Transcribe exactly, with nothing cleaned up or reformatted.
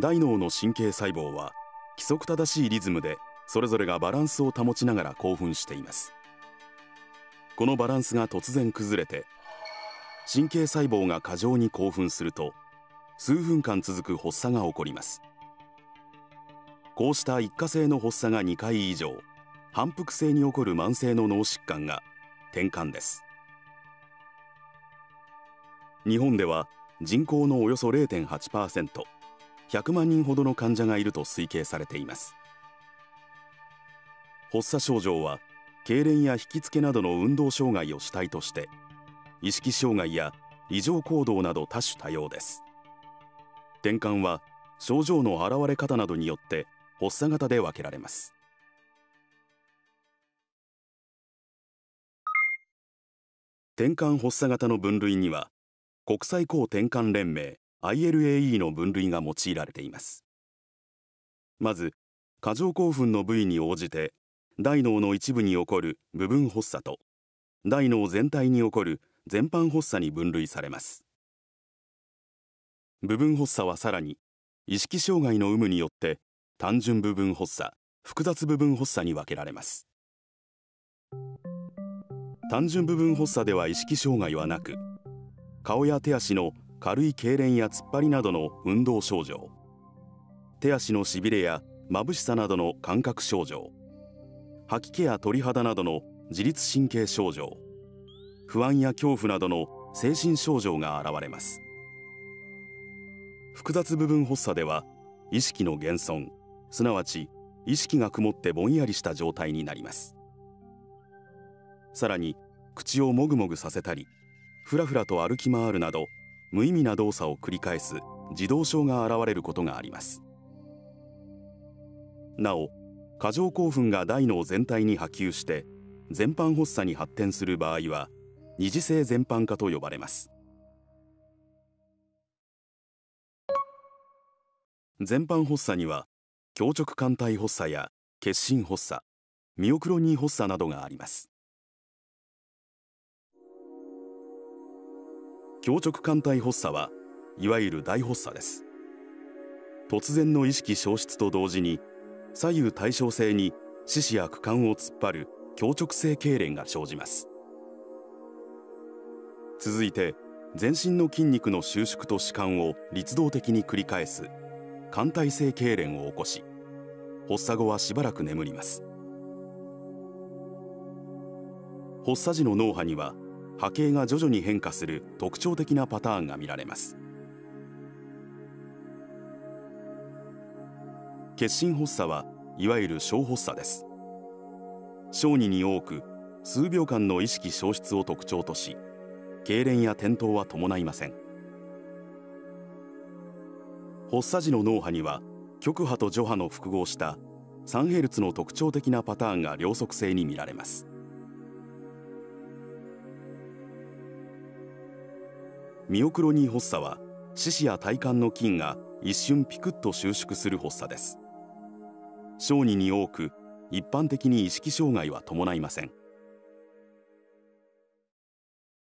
大脳の神経細胞は規則正しいリズムでそれぞれがバランスを保ちながら興奮しています。このバランスが突然崩れて神経細胞が過剰に興奮すると数分間続く発作が起こります。こうした一過性の発作がにかい以上、反復性に起こる慢性の脳疾患が転換です。日本では人口のおよそ ゼロ点八パーセント、 ひゃくまんにんほどの患者がいると推計されています。発作症状は痙攣や引きつけなどの運動障害を主体として、意識障害や異常行動など多種多様です。転換は症状の現れ方などによって発作型で分けられます。転換発作型の分類には、国際高転換連盟 アイエルエーイー の分類が用いられています。まず、過剰興奮の部位に応じて、大脳の一部に起こる部分発作と大脳全体に起こる全般発作に分類されます。部分発作はさらに意識障害の有無によって単純部分発作、複雑部分発作に分けられます。単純部分発作では意識障害はなく、顔や手足の軽い痙攣や突っ張りなどの運動症状、手足のしびれや眩しさなどの感覚症状、吐き気や鳥肌などの自律神経症状、不安や恐怖などの精神症状が現れます。複雑部分発作では意識の減損、すなわち意識が曇ってぼんやりした状態になります。さらに口をもぐもぐさせたりふらふらと歩き回るなど無意味な動作を繰り返す自動症が現れることがあります。なお、過剰興奮が大脳全体に波及して全般発作に発展する場合は二次性全般化と呼ばれます。全般発作には強直感帯発作や欠伸発作、ミオクロニー発作などがあります。強直感帯発作はいわゆる大発作です。突然の意識消失と同時に左右対称性に四肢や股間を突っ張る強直性痙攣が生じます。続いて全身の筋肉の収縮と弛緩を律動的に繰り返す感帯性痙攣を起こし、発作後はしばらく眠ります。発作時の脳波には波形が徐々に変化する特徴的なパターンが見られます。欠伸発作はいわゆる小発作です。小児に多く数秒間の意識消失を特徴とし、痙攣や転倒は伴いません。発作時の脳波には極波と序波の複合したさんヘルツの特徴的なパターンが両側性に見られます。ミオクロニー発作は四肢や体幹の筋が一瞬ピクッと収縮する発作です。小児に多く一般的に意識障害は伴いません。